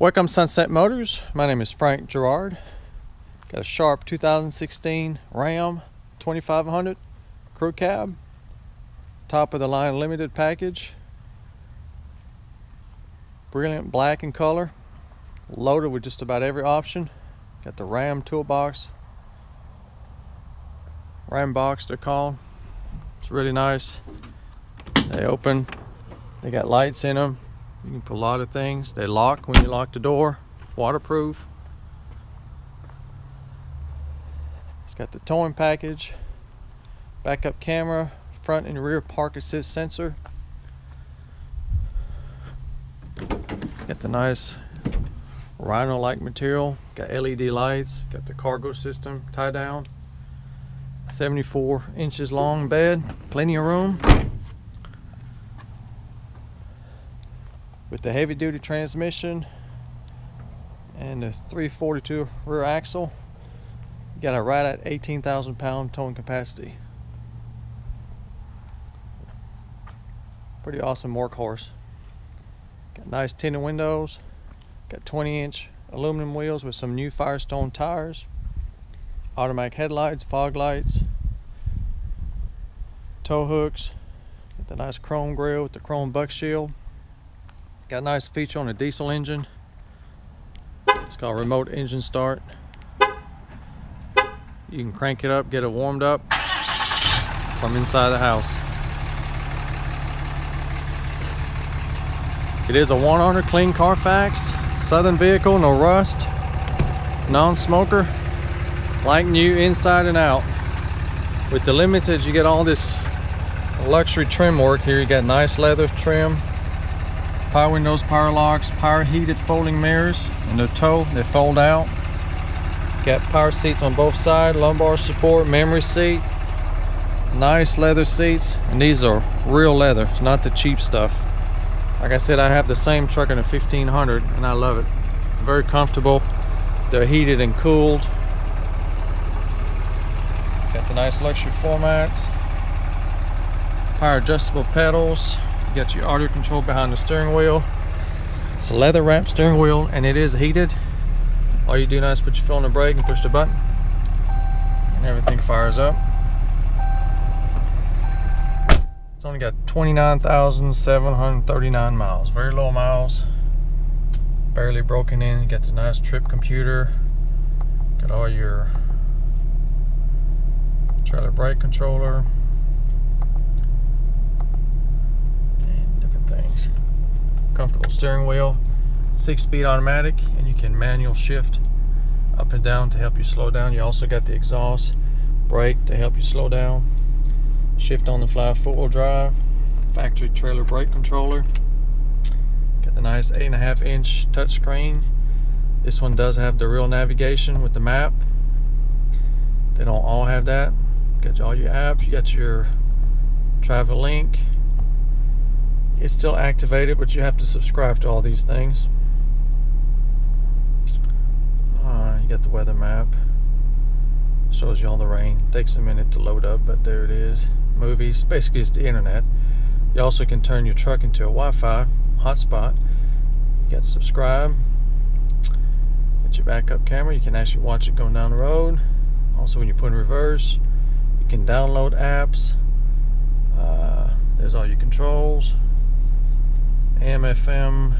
Welcome Sunset Motors. My name is Frank Girard. Got a sharp 2016 Ram 2500 crew cab, top of the line limited package, brilliant black in color, loaded with just about every option. Got the Ram toolbox, Ram box they're called. It's really nice. They open, they got lights in them. You can put a lot of things. They lock when you lock the door. Waterproof. It's got the towing package, backup camera, front and rear park assist sensor. Got the nice rhino-like material. Got LED lights. Got the cargo system tie down. 74 inches long bed. Plenty of room. With the heavy duty transmission and the 342 rear axle, you got it right at 18,000 pound towing capacity. Pretty awesome workhorse. Got nice tinted windows, got 20-inch aluminum wheels with some new Firestone tires, automatic headlights, fog lights, tow hooks, got the nice chrome grille with the chrome buck shield. Got a nice feature on a diesel engine. It's called remote engine start. You can crank it up, get it warmed up from inside the house. It is a one owner, clean Carfax, Southern vehicle, no rust, non-smoker, like new inside and out. With the Limited, you get all this luxury trim work here. You got nice leather trim, power windows, power locks, power heated folding mirrors, and they're tow, they fold out. Got power seats on both sides, lumbar support, memory seat, nice leather seats, and these are real leather. It's not the cheap stuff. Like I said, I have the same truck in a 1500 and I love it. Very comfortable. They're heated and cooled. Got the nice luxury formats, power adjustable pedals. You got your audio control behind the steering wheel. It's a leather wrapped steering wheel and it is heated. All you do now is put your foot on the brake and push the button and everything fires up. It's only got 29,739 miles. Very low miles. Barely broken in. You got the nice trip computer. Got all your trailer brake controller. Comfortable steering wheel, 6-speed automatic, and you can manual shift up and down to help you slow down. You also got the exhaust brake to help you slow down, shift on the fly, four-wheel drive, factory trailer brake controller. Got the nice 8.5-inch touchscreen. This one does have the real navigation with the map. They don't all have that. Got all your apps. You got your Travel Link. It's still activated, but you have to subscribe to all these things. You got the weather map. Shows you all the rain. Takes a minute to load up, but there it is. Movies. Basically, it's the internet. You also can turn your truck into a Wi-Fi hotspot. You got to subscribe. Get your backup camera. You can actually watch it going down the road. Also, when you put in reverse, you can download apps. There's all your controls. AM, FM,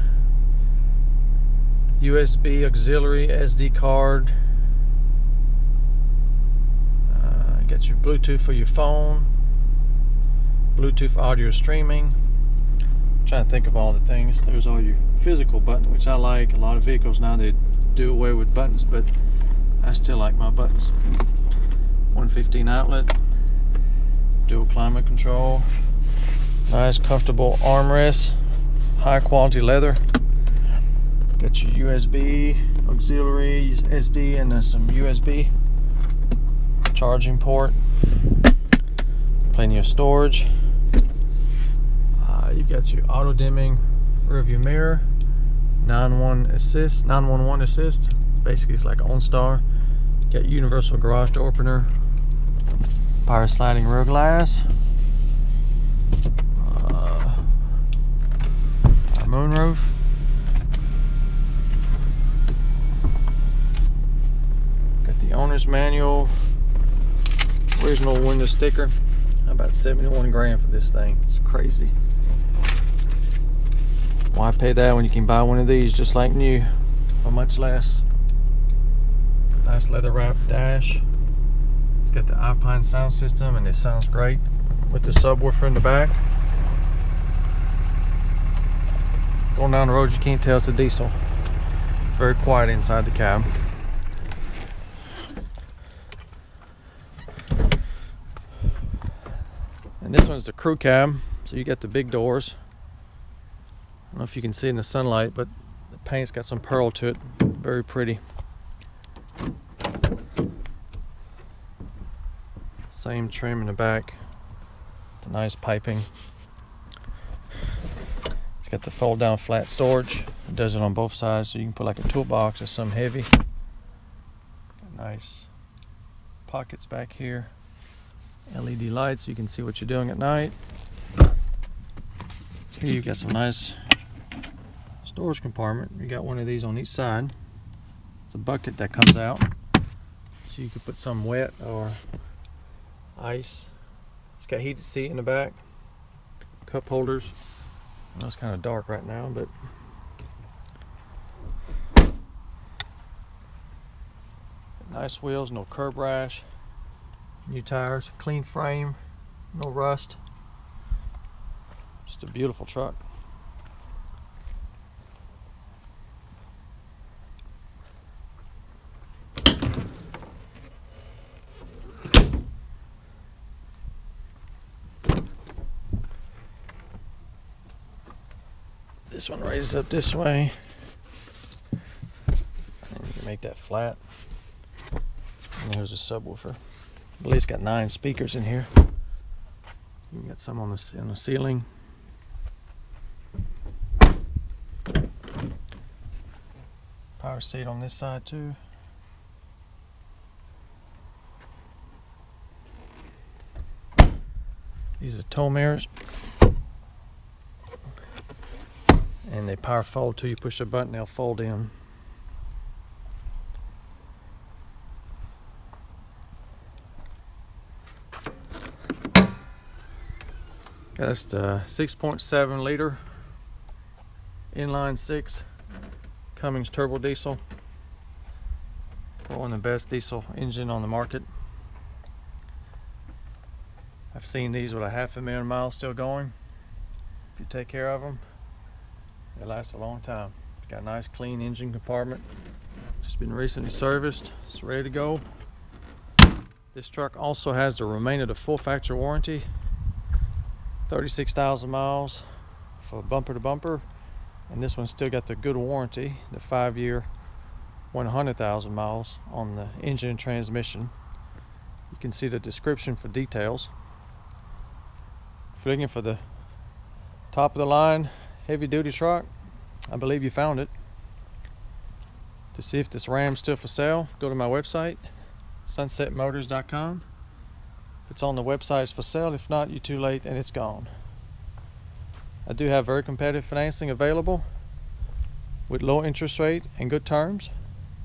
USB, auxiliary, SD card. Get your Bluetooth for your phone. Bluetooth audio streaming. I'm trying to think of all the things. There's all your physical button, which I like. A lot of vehicles now, they do away with buttons, but I still like my buttons. 115 outlet, dual climate control, nice comfortable armrest. High quality leather. Got your USB, auxiliary, SD, and then some USB charging port. Plenty of storage. You've got your auto dimming rear view mirror, 911 assist. Basically, it's like OnStar. Got universal garage door opener, power sliding rear glass. Moonroof. owner's manual, original window sticker. About 71 grand for this thing. It's crazy. Why pay that when you can buy one of these just like new for much less? Nice leather wrapped dash. It's got the Alpine sound system and it sounds great with the subwoofer in the back. Going down the road you can't tell it's a diesel. Very quiet inside the cab. And this one's the crew cab, so you got the big doors. I don't know if you can see in the sunlight, but the paint's got some pearl to it. Very pretty. Same trim in the back. The nice piping. It's got the fold down flat storage. It does it on both sides, so you can put like a toolbox or something heavy. Got nice pockets back here. LED lights so you can see what you're doing at night. Here you've got some nice storage compartment. You got one of these on each side. It's a bucket that comes out so you can put some wet or ice. It's got heated seat in the back, cup holders. I know it's kind of dark right now, but nice wheels, no curb rash. New tires, clean frame, no rust. Just a beautiful truck. This one raises up this way. And you can make that flat. And there's a subwoofer. I believe it's got 9 speakers in here. You got some on the ceiling. Power seat on this side too. These are tow mirrors. And they power fold too. You push a button, they'll fold in. That's the 6.7 liter inline 6 Cummins turbo diesel. Probably one of the best diesel engine on the market. I've seen these with a 500,000 miles still going. If you take care of them, they last a long time. It's got a nice clean engine compartment. Just been recently serviced. It's ready to go. This truck also has the remainder of the full factory warranty. 36,000 miles for bumper to bumper, and this one's still got the good warranty, the 5-year 100,000 miles on the engine and transmission. You can see the description for details. If you're looking for the top of the line heavy duty truck, I believe you found it. To see if this Ram's still for sale, go to my website, sunsetmotors.com. It's on the website, it's for sale. If not, you're too late and it's gone. I do have very competitive financing available with low interest rate and good terms.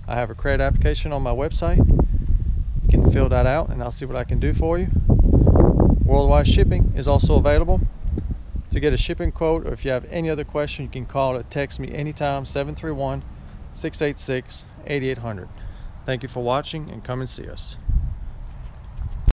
I have a credit application on my website. You can fill that out and I'll see what I can do for you. Worldwide shipping is also available. To get a shipping quote or if you have any other question, you can call or text me anytime, 731-686-8800. Thank you for watching and come and see us.